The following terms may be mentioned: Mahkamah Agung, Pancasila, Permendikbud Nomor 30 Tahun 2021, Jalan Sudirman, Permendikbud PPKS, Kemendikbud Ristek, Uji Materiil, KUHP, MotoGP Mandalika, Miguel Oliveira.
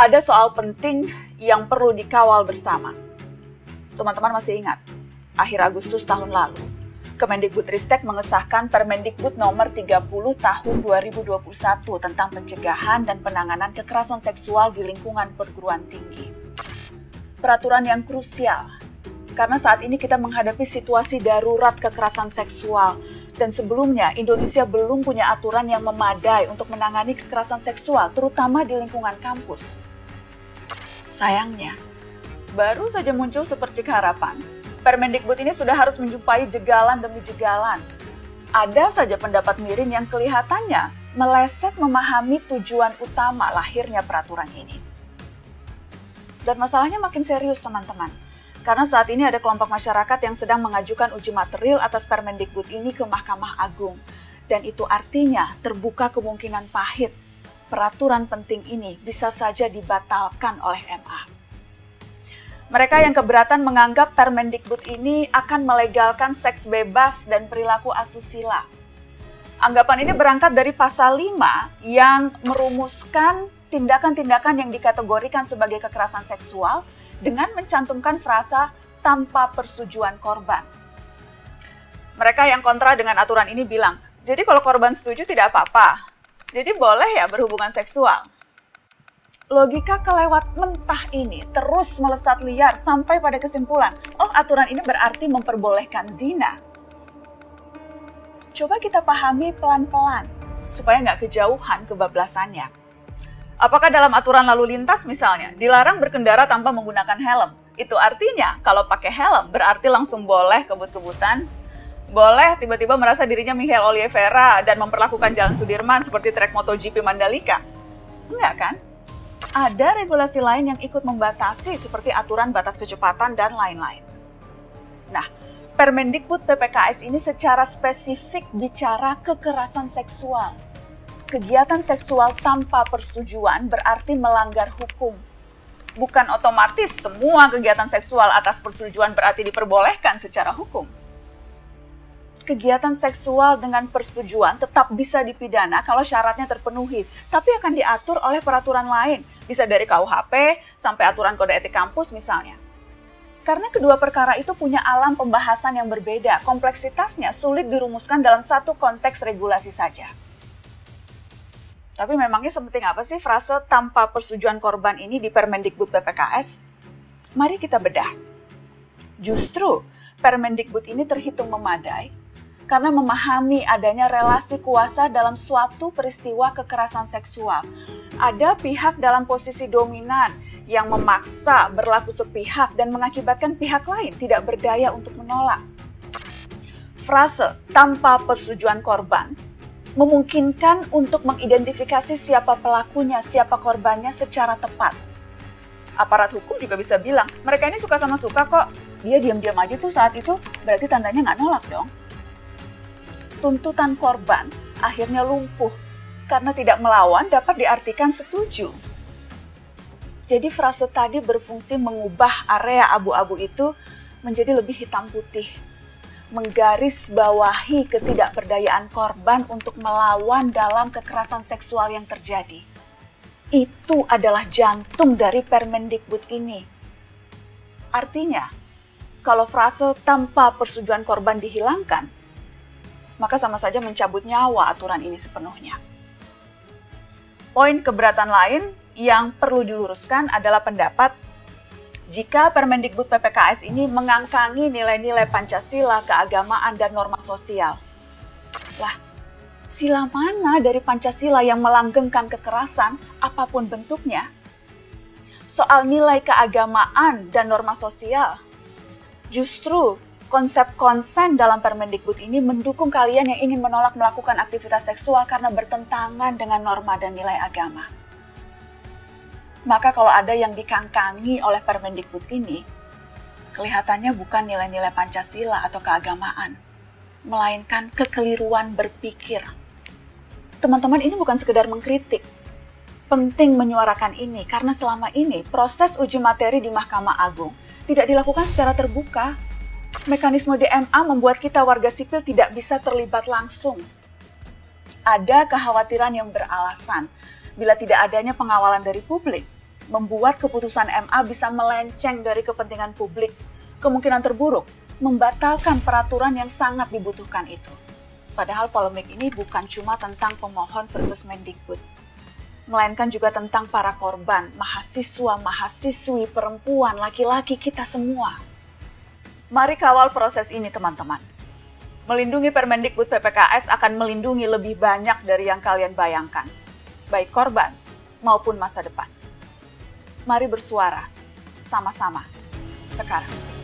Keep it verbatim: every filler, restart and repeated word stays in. ada soal penting yang perlu dikawal bersama. Teman-teman masih ingat, akhir Agustus tahun lalu, Kemendikbud Ristek mengesahkan Permendikbud Nomor tiga puluh Tahun dua ribu dua puluh satu tentang pencegahan dan penanganan kekerasan seksual di lingkungan perguruan tinggi. Peraturan yang krusial, karena saat ini kita menghadapi situasi darurat kekerasan seksual, dan sebelumnya Indonesia belum punya aturan yang memadai untuk menangani kekerasan seksual, terutama di lingkungan kampus. Sayangnya, baru saja muncul sepercik harapan, Permendikbud ini sudah harus menjumpai jegalan demi jegalan. Ada saja pendapat miring yang kelihatannya meleset memahami tujuan utama lahirnya peraturan ini. Dan masalahnya makin serius, teman-teman. Karena saat ini ada kelompok masyarakat yang sedang mengajukan uji material atas Permendikbud ini ke Mahkamah Agung. Dan itu artinya terbuka kemungkinan pahit. Peraturan penting ini bisa saja dibatalkan oleh M A. Mereka yang keberatan menganggap Permendikbud ini akan melegalkan seks bebas dan perilaku asusila. Anggapan ini berangkat dari pasal lima yang merumuskan tindakan-tindakan yang dikategorikan sebagai kekerasan seksual dengan mencantumkan frasa tanpa persetujuan korban. Mereka yang kontra dengan aturan ini bilang, jadi kalau korban setuju tidak apa-apa, jadi boleh ya berhubungan seksual. Logika kelewat mentah ini terus melesat liar sampai pada kesimpulan, oh aturan ini berarti memperbolehkan zina. Coba kita pahami pelan-pelan, supaya nggak kejauhan kebablasannya. Apakah dalam aturan lalu lintas misalnya, dilarang berkendara tanpa menggunakan helm? Itu artinya kalau pakai helm berarti langsung boleh kebut-kebutan, boleh tiba-tiba merasa dirinya Miguel Oliveira dan memperlakukan Jalan Sudirman seperti trek MotoGP Mandalika. Enggak kan? Ada regulasi lain yang ikut membatasi seperti aturan batas kecepatan dan lain-lain. Nah, Permendikbud P P K S ini secara spesifik bicara kekerasan seksual. Kegiatan seksual tanpa persetujuan berarti melanggar hukum. Bukan otomatis semua kegiatan seksual atas persetujuan berarti diperbolehkan secara hukum. Kegiatan seksual dengan persetujuan tetap bisa dipidana kalau syaratnya terpenuhi, tapi akan diatur oleh peraturan lain, bisa dari K U H P sampai aturan kode etik kampus misalnya. Karena kedua perkara itu punya alam pembahasan yang berbeda, kompleksitasnya sulit dirumuskan dalam satu konteks regulasi saja. Tapi memangnya sepenting apa sih frase tanpa persetujuan korban ini di Permendikbud P P K S? Mari kita bedah. Justru Permendikbud ini terhitung memadai karena memahami adanya relasi kuasa dalam suatu peristiwa kekerasan seksual. Ada pihak dalam posisi dominan yang memaksa berlaku sepihak dan mengakibatkan pihak lain tidak berdaya untuk menolak. Frase tanpa persetujuan korban memungkinkan untuk mengidentifikasi siapa pelakunya, siapa korbannya secara tepat. Aparat hukum juga bisa bilang, mereka ini suka sama suka kok, dia diam-diam aja tuh saat itu, berarti tandanya nggak nolak dong. Tuntutan korban akhirnya lumpuh karena tidak melawan dapat diartikan setuju. Jadi frase tadi berfungsi mengubah area abu-abu itu menjadi lebih hitam putih, menggarisbawahi ketidakberdayaan korban untuk melawan dalam kekerasan seksual yang terjadi. Itu adalah jantung dari Permendikbud ini. Artinya, kalau frase tanpa persetujuan korban dihilangkan, maka sama saja mencabut nyawa aturan ini sepenuhnya. Poin keberatan lain yang perlu diluruskan adalah pendapat jika Permendikbud P P K S ini mengangkangi nilai-nilai Pancasila, keagamaan, dan norma sosial. Lah, sila mana dari Pancasila yang melanggengkan kekerasan apapun bentuknya? Soal nilai keagamaan dan norma sosial, justru konsep konsen dalam Permendikbud ini mendukung kalian yang ingin menolak melakukan aktivitas seksual karena bertentangan dengan norma dan nilai agama. Maka kalau ada yang dikangkangi oleh Permendikbud ini, kelihatannya bukan nilai-nilai Pancasila atau keagamaan, melainkan kekeliruan berpikir. Teman-teman, ini bukan sekedar mengkritik. Penting menyuarakan ini karena selama ini proses uji materi di Mahkamah Agung tidak dilakukan secara terbuka. Mekanisme D M A membuat kita warga sipil tidak bisa terlibat langsung. Ada kekhawatiran yang beralasan bila tidak adanya pengawalan dari publik, membuat keputusan M A bisa melenceng dari kepentingan publik. Kemungkinan terburuk, membatalkan peraturan yang sangat dibutuhkan itu. Padahal polemik ini bukan cuma tentang pemohon versus Mendikbud, melainkan juga tentang para korban, mahasiswa, mahasiswi, perempuan, laki-laki, kita semua. Mari kawal proses ini, teman-teman. Melindungi Permendikbud P P K S akan melindungi lebih banyak dari yang kalian bayangkan, baik korban maupun masa depan. Mari bersuara sama-sama sekarang.